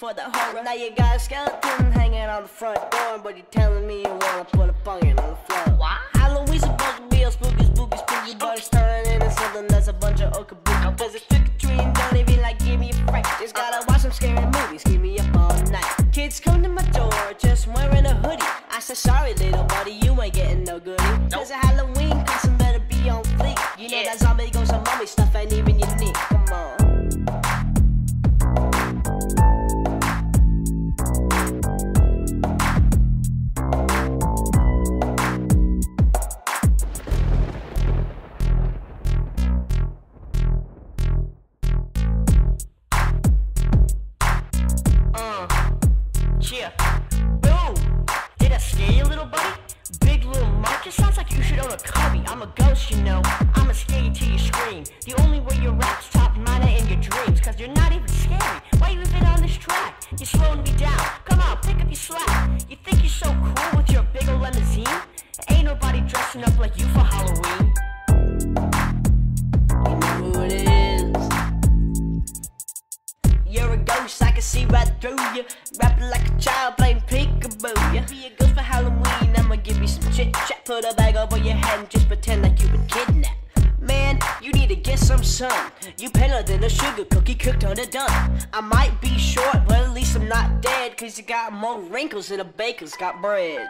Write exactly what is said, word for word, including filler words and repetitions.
for the horror. Now you got a skeleton hanging on the front door, but you're telling me you wanna put a bungin' on the floor. Why? Halloween's supposed to be a spooky, spooky, spooky, but it's turning into something that's a bunch of okabook. Cause it's trick or treating, don't even like give me a break. Just gotta watch some scary movies, keep me up all night. Kids come to my door just wearing a hoodie. I said, sorry little buddy, you ain't getting no goodie. Nope. Cause a Halloween costume better be on fleek. You know yeah. that zombie goes on mummy stuff ain't even unique. Come on. Yeah. Boom! Did I scare you, little buddy? Big little Marcus? Sounds like you should own a cubby. I'm a ghost, you know. I'ma scare you till you scream. The only way your rap's top mine in your dreams. Cause you're not even scary. Why you even on this track? You're slowing me down. Come on, pick up your slack. You think you're so cool with your big old limousine? Ain't nobody dressing up like you for Halloween. You know who it is. You're a ghost, I can see right through you. Rapping like a child playing peekaboo. You be a ghost for Halloween, I'ma give you some chit chat. Put a bag over your head and just pretend like you've been kidnapped. Man, you need to get some sun. You paler than a sugar cookie cooked on a dun. I might be short, but at least I'm not dead. Cause you got more wrinkles than a baker's got bread.